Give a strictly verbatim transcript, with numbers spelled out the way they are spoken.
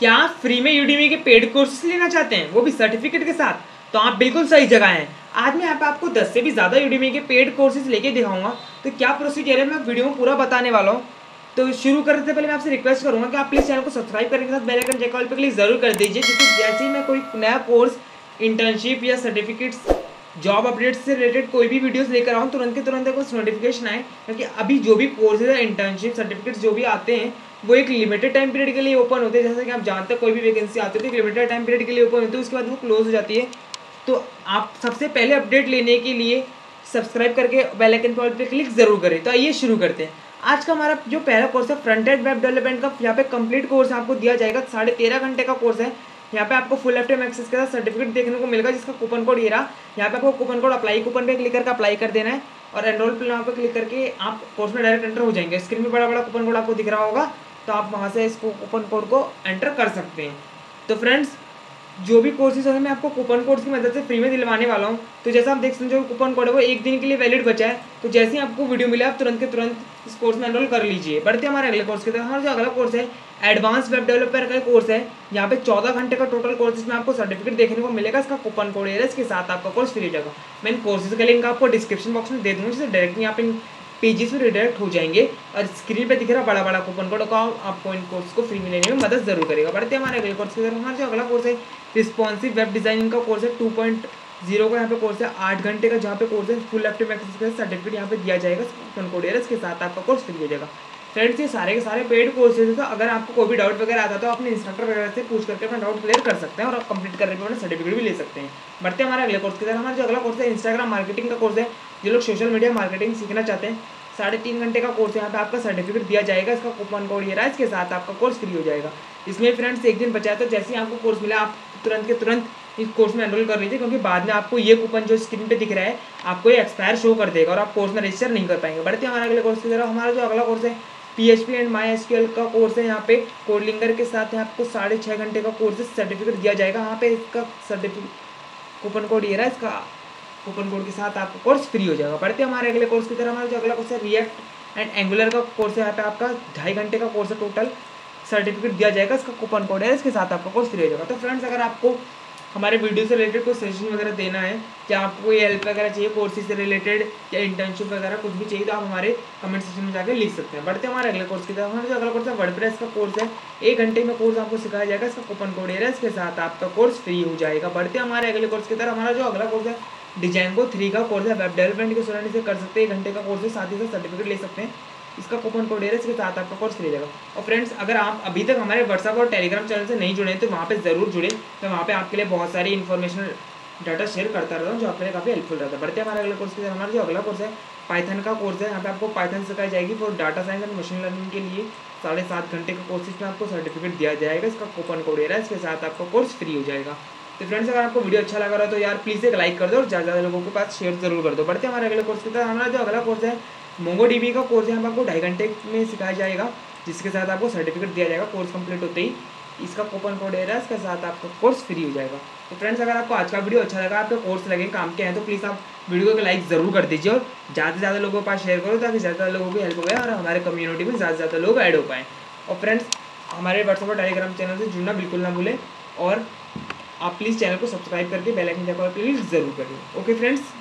क्या आप फ्री में यूडीमी के पेड कोर्सेस लेना चाहते हैं, वो भी सर्टिफिकेट के साथ? तो आप बिल्कुल सही जगह हैं। आज मैं आप आपको दस से भी ज़्यादा यूडीमी के पेड कोर्सेज लेके दिखाऊंगा। तो क्या प्रोसीजर है मैं वीडियो में पूरा बताने वाला हूँ। तो शुरू करने से पहले मैं आपसे रिक्वेस्ट करूँगा कि आप प्लीज़ चैनल को सब्सक्राइब करने के साथ बेल आइकन चेकॉल पर क्लिक जरूर कर दीजिए, क्योंकि जैसे ही मैं कोई नया कोर्स, इंटर्नशिप या सर्टिफिकेट्स, जॉब अपडेट्स से रिलेटेड कोई भी वीडियोस लेकर आऊँ तुरंत के तुरंत कुछ नोटिफिकेशन आए, क्योंकि अभी जो भी कोर्सेज है, इंटर्नशिप, सर्टिफिकेट्स जो भी आते हैं वो एक लिमिटेड टाइम पीरियड के लिए ओपन होते हैं। जैसे कि आप जानते हैं कोई भी वैकेंसी आती है तो एक लिमिटेड टाइम पीरियड के लिए ओपन होती है, उसके बाद वो क्लोज हो जाती है। तो आप सबसे पहले अपडेट लेने के लिए सब्सक्राइब करके बेल आइकन पर क्लिक जरूर करें। तो आइए शुरू करते हैं। आज का हमारा जो पहला कोर्स है फ्रंट एंड वेब डेवलपमेंट का, यहाँ पे कंप्लीट कोर्स आपको दिया जाएगा। साढ़े तेरह घंटे का कोर्स है। यहाँ पे आपको फुल टाइम एक्सेस के साथ सर्टिफिकेट देखने को मिलेगा, जिसका कूपन कोड ये रहा। यहाँ पे आपको कूपन कोड अप्लाई कूपन पे क्लिक करके अप्लाई कर देना है और एनरोल प्लान पे क्लिक करके आप कोर्स में डायरेक्ट एंटर हो जाएंगे। स्क्रीन पे बड़ा बड़ा कूपन कोड आपको दिख रहा होगा, तो आप वहाँ से इसको कूपन कोड को एंटर कर सकते हैं। तो फ्रेंड्स, जो भी कोर्सेज होंगे मैं आपको कूपन कोड की मदद से फ्री में दिलवाने वाला हूँ। तो जैसा आप देख सकते हैं जो कूपन कोड है वो एक दिन के लिए वैलिड बचा है। तो जैसे ही आपको वीडियो मिला आप तुरंत के तुरंत इस कोर्स में एनरोल कर लीजिए। बढ़ते हमारे अगले कोर्स की तरफ। हमारा जो अगला कोर्स है एडवांस वेब डेवलपर का कोर्स है। यहाँ पे चौदह घंटे का टोटल कोर्सेज में आपको सर्टिफिकेट देखने को मिलेगा। इसका कूपन कोड है, इसके साथ आपका कोर्स फ्री हो जाएगा। मैं इन कोर्सेज का लिंक आपको डिस्क्रिप्शन बॉक्स में दे दूँगा, जिससे डायरेक्टली आप इन पेजेस में रिडायरेक्ट हो जाएंगे। और स्क्रीन पे दिख रहा बड़ा बड़ा कूपन कोड का आपको इन कोर्स को फ्री में लेने में मदद जरूर करेगा। बढ़ते हैं हमारे अगले कोर्स की तरफ। हमारा जो अगला कोर्स है रिस्पॉन्सिव वेब डिजाइनिंग का कोर्स है। टू पॉइंट जीरो का यहाँ पे कोर्स है, आठ घंटे का जहाँ पे कोर्स है। फुल लेफ्ट मैक्स सर्टिफिकेट यहाँ पे दिया जाएगा, कूपन कोड है, इसके साथ आपका कोर्स फ्री हो जाएगा। फ्रेंड्स, ये सारे के सारे पेड कोर्सेज है। तो अगर आपको कोई भी डाउट वगैरह आता है तो अपने इंस्ट्रक्टर वगैरह से पूछ करके अपना डाउट क्लियर कर सकते हैं और आप कंप्लीट करने के बाद सर्टिफिकेट भी ले सकते हैं। बढ़ते हैं हमारे अगले कोर्स की तरफ। हमारा जो अगला कोर्स है इंस्टाग्राम मार्केटिंग का कोर्स है। जो लोग सोशल मीडिया मार्केटिंग सीखना चाहते हैं, साढ़े तीन घंटे का कोर्स है। यहाँ पे आपका सर्टिफिकेट दिया जाएगा, इसका कूपन कोड ये रहा, इसके साथ आपका कोर्स फ्री हो जाएगा। इसमें फ्रेंड्स एक दिन बचा है, तो जैसे ही आपको कोर्स मिला आप तुरंत के तुरंत इस कोर्स में एनरोल कर लीजिए, क्योंकि बाद में आपको ये कूपन जो स्क्रीन पे दिख रहा है आपको ये एक्सपायर शो कर देगा और आप कोर्स में रजिस्टर नहीं कर पाएंगे। बढ़ते हैं हमारे अगले कोर्स की तरफ। हमारा जो अगला कोर्स है P H P and my S Q L का कोर्स है। यहाँ पे कोडलिंगर के साथ है, आपको साढ़े छः घंटे का कोर्स सर्टिफिकेट दिया जाएगा। यहाँ पे इसका सर्टिफिकेट कूपन कोड ये रहा, इसका कूपन कोड के साथ आपका कोर्स फ्री हो जाएगा। बढ़ते हैं हमारे अगले कोर्स की तरफ। हमारा जो अगला कोर्स है रिएक्ट एंड एंगुलर का कोर्स है। यहाँ पे आपका ढाई घंटे का कोर्स है, टोटल सर्टिफिकेट दिया जाएगा, इसका कूपन कोड है, इसके साथ आपका कोर्स फ्री हो जाएगा। तो फ्रेंड्स, अगर आपको हमारे वीडियो से रिलेटेड कोई सजेशन वगैरह देना है, या आपको ये हेल्प वगैरह चाहिए कोर्सेज से रिलेटेड या इंटर्नशिप वगैरह कुछ भी चाहिए, तो आप हमारे कमेंट सेक्शन में जाकर लिख सकते हैं। बढ़ते हैं हमारे अगले कोर्स की तरफ। हमारा जो अगला कोर्स है वर्डप्रेस का कोर्स है। एक घंटे में कोर्स आपको सिखाया जाएगा, इसका कूपन कोड है, इसके साथ आपका कोर्स फ्री हो जाएगा। बढ़ते हैं हमारे अगले कोर्स की तरफ। हमारा जो अगला कोर्स है डिजाइंगो थ्री का कोर्स है। वेब डेवलपमेंट के स्टूडेंट से कर सकते हैं, एक घंटे का कोर्स है, साथ ही साथ सर्टिफिकेट ले सकते हैं, इसका कूपन कोड है, इसके साथ आपका कोर्स मिलेगा। और फ्रेंड्स, अगर आप अभी तक हमारे व्हाट्सएप और टेलीग्राम चैनल से नहीं जुड़े हैं तो वहाँ पे ज़रूर जुड़े। तो वहाँ पे आपके लिए बहुत सारी इन्फॉर्मेशनल डाटा शेयर करता रहता हूँ जो आपके लिए काफ़ी हेल्पफुल रहता है। बढ़ते हैं हमारे अगले कोर्स के लिए। हमारा जो अगला कोर्स है पाइथन का कोर्स है। यहाँ पे आपको पाइथन सिखाई जाएगी for data science and machine learning के लिए। साढ़े सात घंटे का कोर्सेज में आपको सर्टिफिकेट दिया जाएगा, इसका कूपन कोड है, इसके साथ आपका कोर्स फ्री हो जाएगा। तो फ्रेंड्स, अगर आपको वीडियो अच्छा लगा रहा है तो यार प्लीज़ एक लाइक कर दो और ज़्यादा ज़्यादा लोगों के पास शेयर जरूर कर दो। बढ़ते हैं हमारे अगले कोर्स की तरफ। हमारा जो अगला कोर्स है मोंगोडीबी का कोर्स है। हम आपको ढाई घंटे में सिखाया जाएगा, जिसके साथ आपको सर्टिफिकेट दिया जाएगा कोर्स कंप्लीट होते ही, इसका कूपन कोड है, इसके साथ आपका कोर्स फ्री हो जाएगा। तो फ्रेंड्स, अगर आपको आज का वीडियो अच्छा लगा, आपका कोर्स लगे काम के हैं, तो प्लीज़ आप वीडियो को लाइक ज़रूर कर दीजिए और ज़्यादा से ज़्यादा लोगों के पास शेयर करो, ताकि ज़्यादा लोगों की हेल्प हो जाए और हमारे कम्युनिटी में ज़्यादा से ज़्यादा लोग ऐड हो पाएँ। और फ्रेंड्स, हमारे व्हाट्सएप और टेलीग्राम चैनल से जुड़ना बिल्कुल ना भूलें और आप प्लीज़ चैनल को सब्सक्राइब करके बेल आइकन दबाकर प्लीज़ जरूर करिए। Okay friends.